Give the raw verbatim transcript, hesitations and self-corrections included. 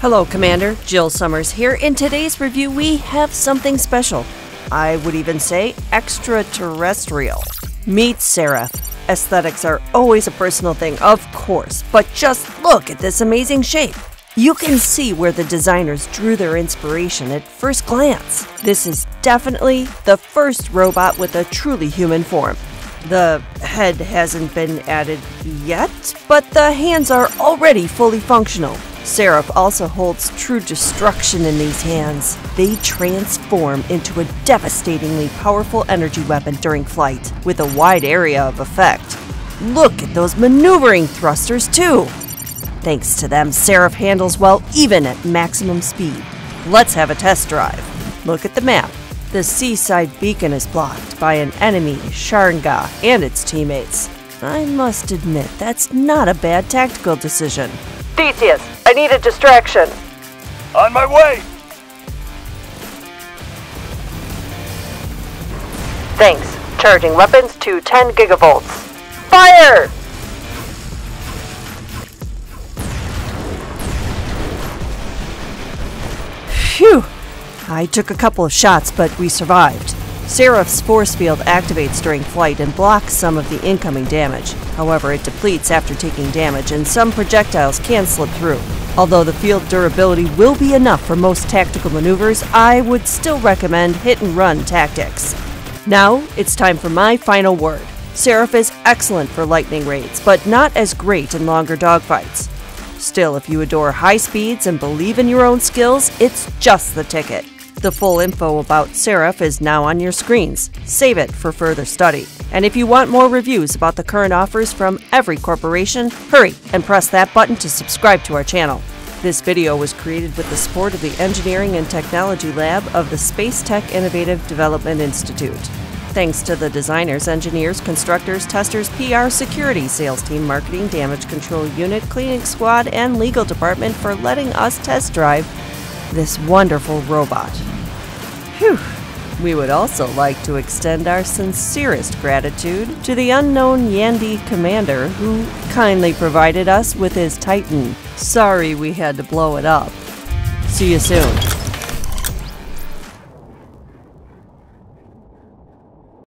Hello, Commander. Jill Summers here. In today's review, we have something special. I would even say extraterrestrial. Meet Seraph. Aesthetics are always a personal thing, of course, but just look at this amazing shape. You can see where the designers drew their inspiration at first glance. This is definitely the first robot with a truly human form. The head hasn't been added yet, but the hands are already fully functional. Seraph also holds true destruction in these hands. They transform into a devastatingly powerful energy weapon during flight, with a wide area of effect. Look at those maneuvering thrusters too! Thanks to them, Seraph handles well even at maximum speed. Let's have a test drive. Look at the map. The seaside beacon is blocked by an enemy, Sharnga, and its teammates. I must admit, that's not a bad tactical decision. Theseus, I need a distraction. On my way! Thanks. Charging weapons to ten gigavolts. Fire! Phew! I took a couple of shots, but we survived. Seraph's force field activates during flight and blocks some of the incoming damage. However, it depletes after taking damage, and some projectiles can slip through. Although the field durability will be enough for most tactical maneuvers, I would still recommend hit-and-run tactics. Now, it's time for my final word. Seraph is excellent for lightning raids, but not as great in longer dogfights. Still, if you adore high speeds and believe in your own skills, it's just the ticket. The full info about Seraph is now on your screens. Save it for further study. And if you want more reviews about the current offers from every corporation, hurry and press that button to subscribe to our channel. This video was created with the support of the Engineering and Technology Lab of the Space Tech Innovative Development Institute. Thanks to the designers, engineers, constructors, testers, P R, security, sales team, marketing, damage control unit, cleaning squad, and legal department for letting us test drive this wonderful robot. Whew! We would also like to extend our sincerest gratitude to the unknown Yandi commander who kindly provided us with his Titan. Sorry we had to blow it up. See you soon.